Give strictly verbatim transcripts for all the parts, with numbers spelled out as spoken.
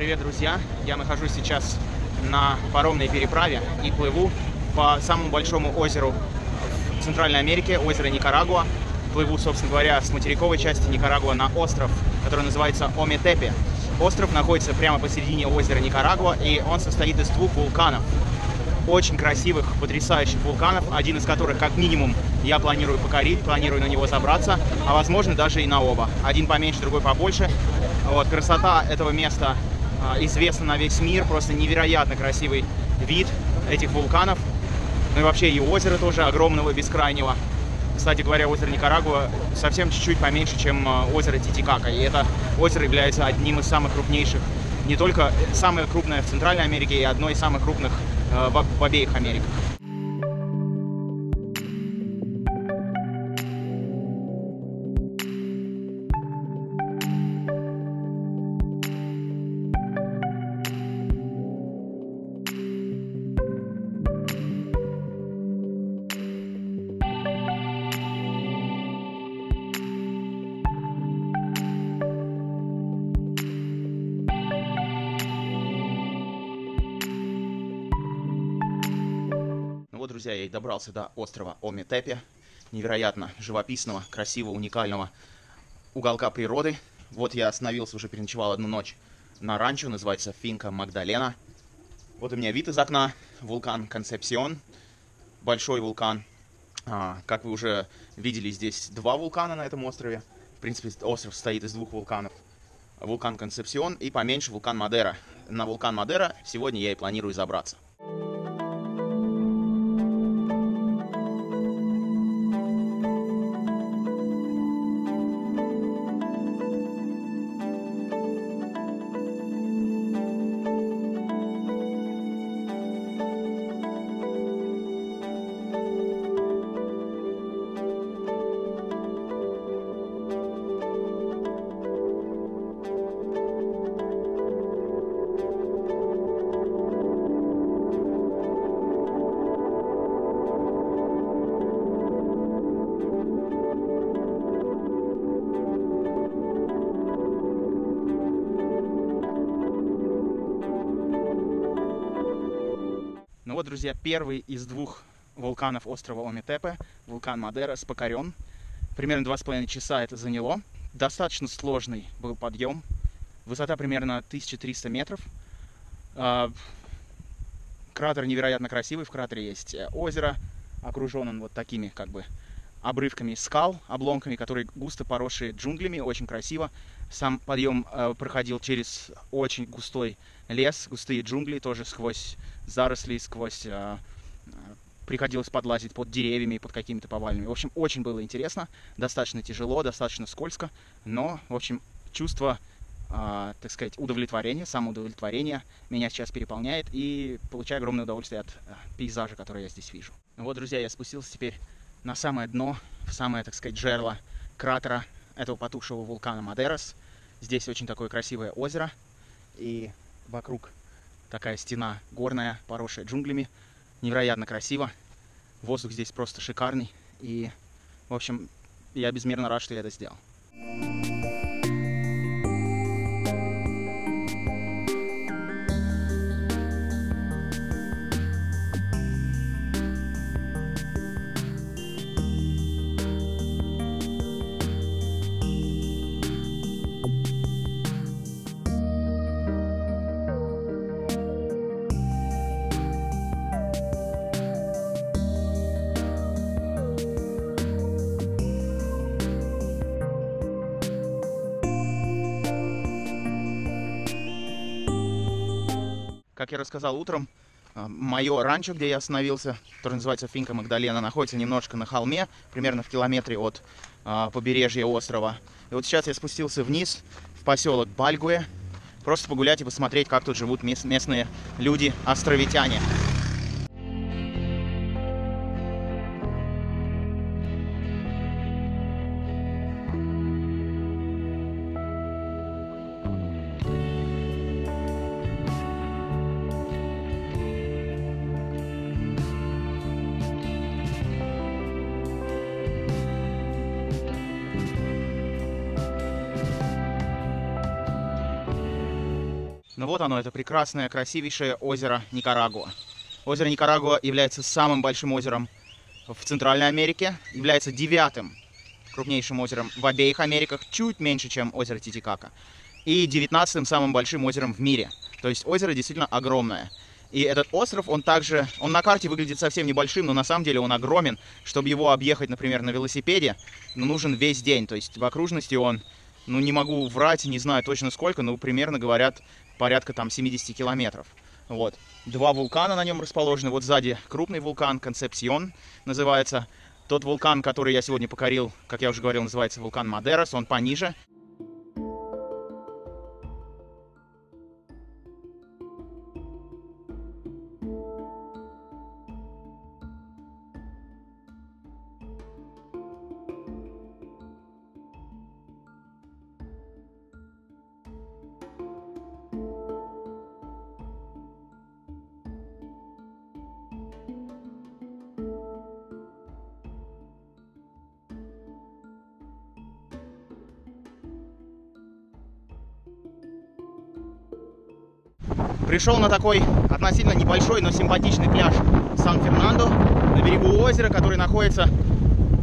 Привет, друзья! Я нахожусь сейчас на паромной переправе и плыву по самому большому озеру в Центральной Америке, озеро Никарагуа. Плыву, собственно говоря, с материковой части Никарагуа на остров, который называется Ометепе. Остров находится прямо посередине озера Никарагуа, и он состоит из двух вулканов. Очень красивых, потрясающих вулканов, один из которых, как минимум, я планирую покорить, планирую на него забраться, а возможно даже и на оба. Один поменьше, другой побольше. Вот, красота этого места известна на весь мир, просто невероятно красивый вид этих вулканов. Ну и вообще и озеро тоже огромного, бескрайнего. Кстати говоря, озеро Никарагуа совсем чуть-чуть поменьше, чем озеро Титикака. И это озеро является одним из самых крупнейших, не только самое крупное в Центральной Америке, и одно из самых крупных в обеих Америках. Друзья, я и добрался до острова Ометепе, невероятно живописного, красивого, уникального уголка природы. Вот я остановился, уже переночевал одну ночь на ранчо, называется Финка Магдалена. Вот у меня вид из окна, вулкан Концепсион, большой вулкан. А, как вы уже видели, здесь два вулкана на этом острове. В принципе, остров состоит из двух вулканов. Вулкан Концепсион и поменьше вулкан Мадера. На вулкан Мадера сегодня я и планирую забраться. Ну вот, друзья, первый из двух вулканов острова Ометепе, вулкан Мадерас, покорен. Примерно два с половиной часа это заняло. Достаточно сложный был подъем. Высота примерно тысяча триста метров. Кратер невероятно красивый. В кратере есть озеро. Окружен он вот такими как бы обрывками скал, обломками, которые густо поросшие джунглями. Очень красиво. Сам подъем проходил через очень густой лес, густые джунгли, тоже сквозь заросли, сквозь э, приходилось подлазить под деревьями, под какими-то повалями. В общем, очень было интересно, достаточно тяжело, достаточно скользко, но, в общем, чувство, э, так сказать, удовлетворения, самоудовлетворения меня сейчас переполняет, и получаю огромное удовольствие от э, пейзажа, который я здесь вижу. Ну вот, друзья, я спустился теперь на самое дно, в самое, так сказать, жерло кратера этого потухшего вулкана Мадерас. Здесь очень такое красивое озеро, и вокруг такая стена горная, поросшая джунглями. Невероятно красиво. Воздух здесь просто шикарный. И, в общем, я безмерно рад, что я это сделал. Как я рассказал утром, мое ранчо, где я остановился, которое называется Финка Магдалена, находится немножко на холме, примерно в километре от а, побережья острова. И вот сейчас я спустился вниз, в поселок Бальгуе, просто погулять и посмотреть, как тут живут мест, местные люди, островитяне. Ну вот оно, это прекрасное, красивейшее озеро Никарагуа. Озеро Никарагуа является самым большим озером в Центральной Америке, является девятым крупнейшим озером в обеих Америках, чуть меньше, чем озеро Титикака, и девятнадцатым самым большим озером в мире. То есть озеро действительно огромное. И этот остров, он также, он на карте выглядит совсем небольшим, но на самом деле он огромен. Чтобы его объехать, например, на велосипеде, нужен весь день. То есть в окружности он, ну не могу врать, не знаю точно сколько, но примерно говорят порядка там семидесяти километров. Вот. Два вулкана на нем расположены. Вот сзади крупный вулкан, Концепсьон называется. Тот вулкан, который я сегодня покорил, как я уже говорил, называется вулкан Мадерас, он пониже. Пришел на такой относительно небольшой, но симпатичный пляж Сан Фернандо на берегу озера, который находится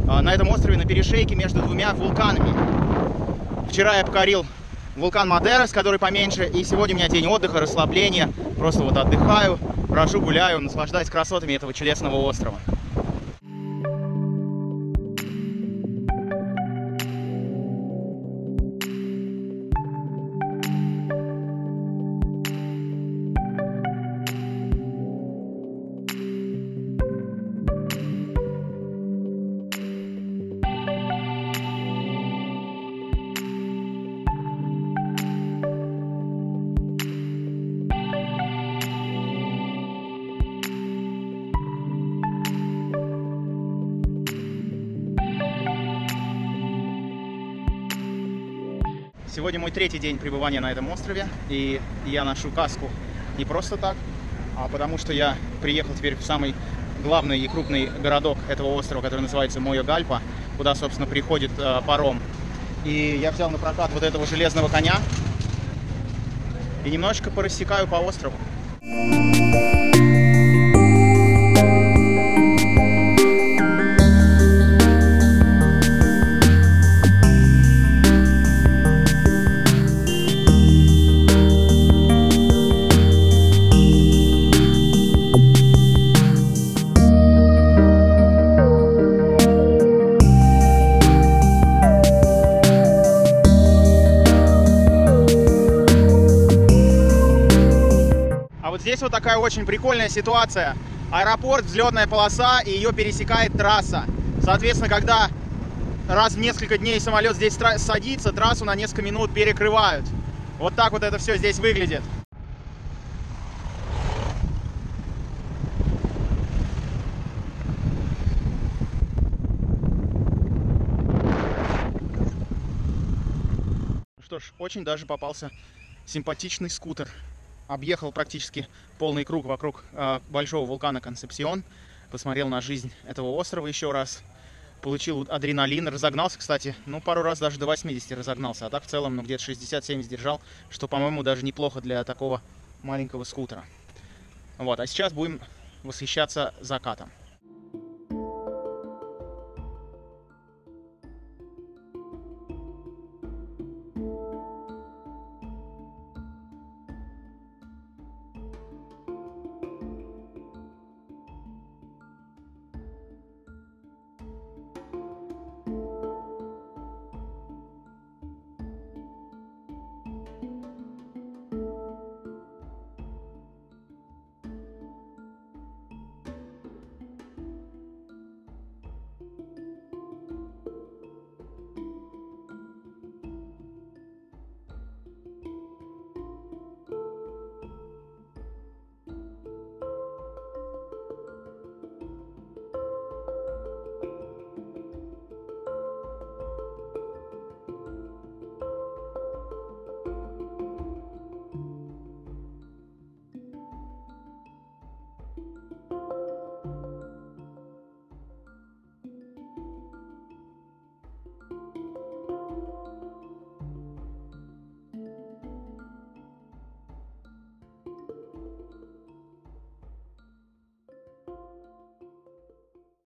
на этом острове на перешейке между двумя вулканами. Вчера я покорил вулкан Мадерас, который поменьше, и сегодня у меня день отдыха, расслабления. Просто вот отдыхаю, брожу, гуляю, наслаждаюсь красотами этого чудесного острова. Сегодня мой третий день пребывания на этом острове, и я ношу каску не просто так, а потому что я приехал теперь в самый главный и крупный городок этого острова, который называется Моёгальпа, куда, собственно, приходит э, паром. И я взял на прокат вот этого железного коня и немножечко порассекаю по острову. Здесь вот такая очень прикольная ситуация. Аэропорт, взлетная полоса, и ее пересекает трасса. Соответственно, когда раз в несколько дней самолет здесь садится, трассу на несколько минут перекрывают. Вот так вот это все здесь выглядит. Что ж, очень даже попался симпатичный скутер. Объехал практически полный круг вокруг э, большого вулкана Концепсьон. Посмотрел на жизнь этого острова еще раз. Получил адреналин. Разогнался, кстати, ну, пару раз даже до восьмидесяти разогнался. А так в целом, ну, где-то шестьдесят-семьдесят держал, что, по-моему, даже неплохо для такого маленького скутера. Вот, а сейчас будем восхищаться закатом.